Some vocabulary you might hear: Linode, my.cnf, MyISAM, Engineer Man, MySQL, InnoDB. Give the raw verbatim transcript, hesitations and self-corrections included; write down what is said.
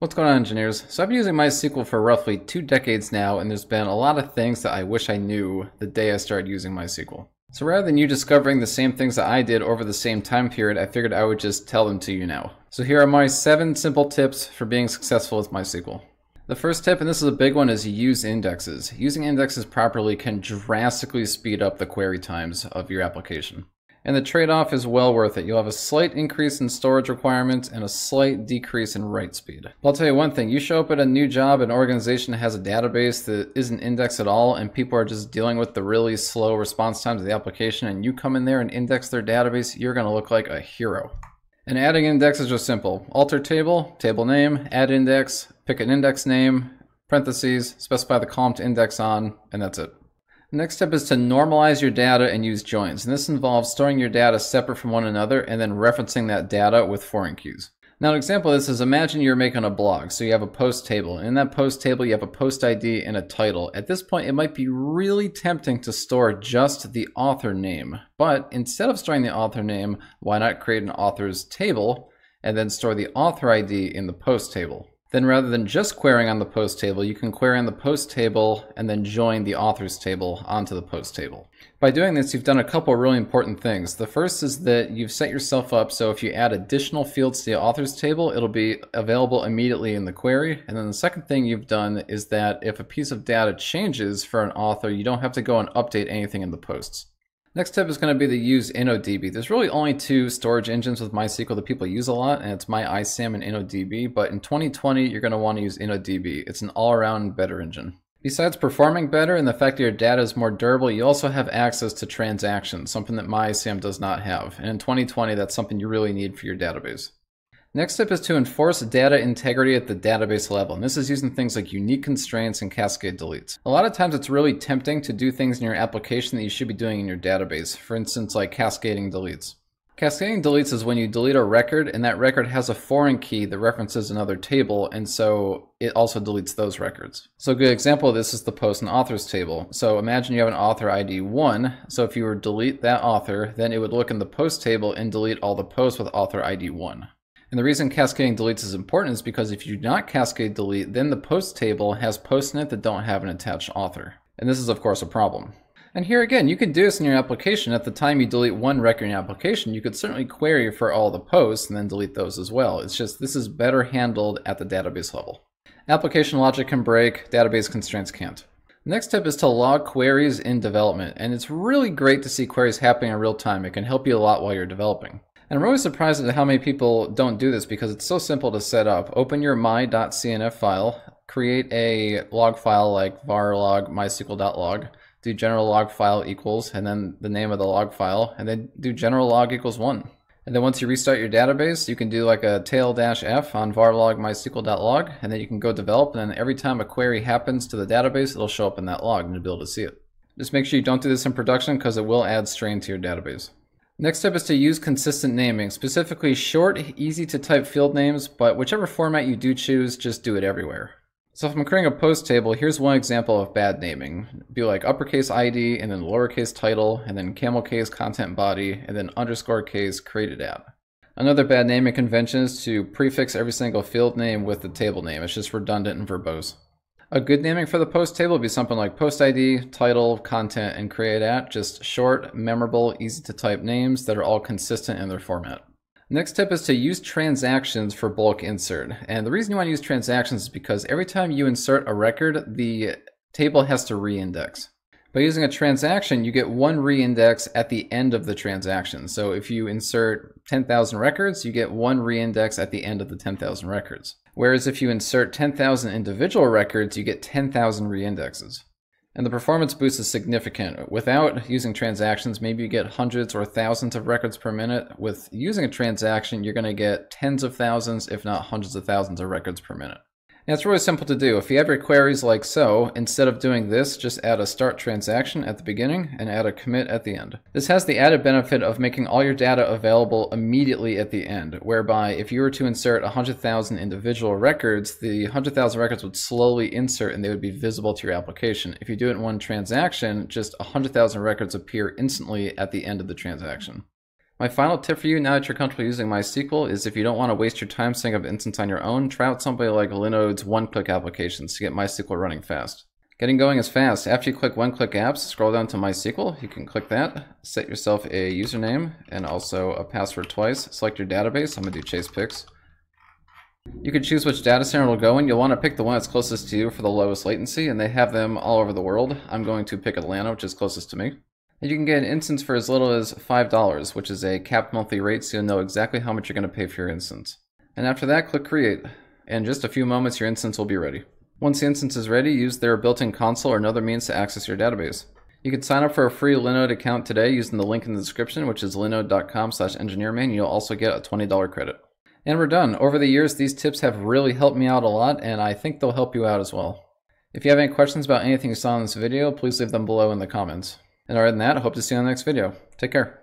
What's going on, engineers? So I've been using MySQL for roughly two decades now, and there's been a lot of things that I wish I knew the day I started using MySQL. So rather than you discovering the same things that I did over the same time period, I figured I would just tell them to you now. So here are my seven simple tips for being successful with MySQL. The first tip, and this is a big one, is use indexes. Using indexes properly can drastically speed up the query times of your application. And the trade-off is well worth it. You'll have a slight increase in storage requirements and a slight decrease in write speed. But I'll tell you one thing, you show up at a new job, an organization that has a database that isn't indexed at all, and people are just dealing with the really slow response times of the application, and you come in there and index their database, you're gonna look like a hero. And adding indexes are simple. Alter table, table name, add index, pick an index name, parentheses, specify the column to index on, and that's it. Next step is to normalize your data and use joins. And this involves storing your data separate from one another and then referencing that data with foreign keys. Now, an example of this is imagine you're making a blog. So you have a post table. And in that post table, you have a post I D and a title. At this point, it might be really tempting to store just the author name. But instead of storing the author name, why not create an author's table and then store the author I D in the post table? Then rather than just querying on the post table, you can query on the post table and then join the authors table onto the post table. By doing this, you've done a couple of really important things. The first is that you've set yourself up so if you add additional fields to the authors table, it'll be available immediately in the query. And then the second thing you've done is that if a piece of data changes for an author, you don't have to go and update anything in the posts. Next tip is going to be to use InnoDB. There's really only two storage engines with MySQL that people use a lot, and it's MyISAM and InnoDB, but in twenty twenty, you're going to want to use InnoDB. It's an all-around better engine. Besides performing better and the fact that your data is more durable, you also have access to transactions, something that MyISAM does not have. And in twenty twenty, that's something you really need for your database. Next step is to enforce data integrity at the database level, and this is using things like unique constraints and cascade deletes. A lot of times it's really tempting to do things in your application that you should be doing in your database, for instance like cascading deletes. Cascading deletes is when you delete a record and that record has a foreign key that references another table, and so it also deletes those records. So a good example of this is the post and authors table. So imagine you have an author I D one, so if you were to delete that author, then it would look in the post table and delete all the posts with author I D one. And the reason cascading deletes is important is because if you do not cascade delete, then the post table has posts in it that don't have an attached author. And this is, of course, a problem. And here again, you can do this in your application. At the time you delete one record in your application, you could certainly query for all the posts and then delete those as well. It's just this is better handled at the database level. Application logic can break, database constraints can't. Next tip is to log queries in development. And it's really great to see queries happening in real time. It can help you a lot while you're developing. And I'm really surprised at how many people don't do this because it's so simple to set up. Open your my.cnf file, create a log file like var log mysql.log, do general log file equals, and then the name of the log file, and then do general log equals one. And then once you restart your database, you can do like a tail-f on var log mysql.log, and then you can go develop, and then every time a query happens to the database, it'll show up in that log and you'll be able to see it. Just make sure you don't do this in production because it will add strain to your database. Next step is to use consistent naming, specifically short, easy to type field names, but whichever format you do choose, just do it everywhere. So if I'm creating a post table, here's one example of bad naming. It'd be like uppercase I D, and then lowercase title, and then camel case content body, and then underscore case created at. Another bad naming convention is to prefix every single field name with the table name. It's just redundant and verbose. A good naming for the post table would be something like post I D, title, content, and create at, just short, memorable, easy to type names that are all consistent in their format. Next tip is to use transactions for bulk insert. And the reason you want to use transactions is because every time you insert a record, the table has to reindex. By using a transaction, you get one reindex at the end of the transaction. So if you insert ten thousand records, you get one reindex at the end of the ten thousand records. Whereas if you insert ten thousand individual records, you get ten thousand reindexes. And the performance boost is significant. Without using transactions, maybe you get hundreds or thousands of records per minute. With using a transaction, you're going to get tens of thousands, if not hundreds of thousands of records per minute. And it's really simple to do. If you have your queries like so, instead of doing this, just add a start transaction at the beginning and add a commit at the end. This has the added benefit of making all your data available immediately at the end, whereby if you were to insert one hundred thousand individual records, the one hundred thousand records would slowly insert and they would be visible to your application. If you do it in one transaction, just one hundred thousand records appear instantly at the end of the transaction. My final tip for you now that you're comfortable using MySQL is if you don't want to waste your time setting up an instance on your own, try out somebody like Linode's one-click applications to get MySQL running fast. Getting going is fast. After you click one-click apps, scroll down to MySQL. You can click that, set yourself a username and also a password twice. Select your database. I'm going to do Chase Picks. You can choose which data center it'll go in. You'll want to pick the one that's closest to you for the lowest latency, and they have them all over the world. I'm going to pick Atlanta, which is closest to me. And you can get an instance for as little as five dollars, which is a capped monthly rate, so you'll know exactly how much you're going to pay for your instance. And after that, click Create. In just a few moments, your instance will be ready. Once the instance is ready, use their built-in console or another means to access your database. You can sign up for a free Linode account today using the link in the description, which is linode dot com slash engineerman. You'll also get a twenty dollar credit. And we're done. Over the years, these tips have really helped me out a lot, and I think they'll help you out as well. If you have any questions about anything you saw in this video, please leave them below in the comments. And other than that, I hope to see you on the next video. Take care.